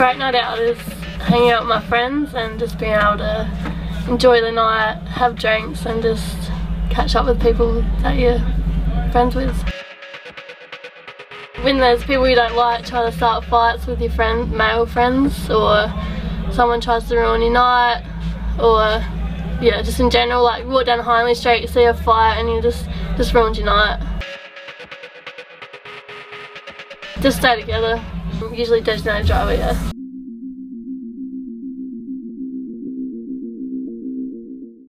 Great night out is hanging out with my friends and just being able to enjoy the night, have drinks and just catch up with people that you're friends with. When there's people you don't like, try to start fights with your friend, male friends, or someone tries to ruin your night, or yeah, just in general, like walk down Hindley Street, you see a fight and you just ruined your night. Just stay together. Usually designated driver, yeah.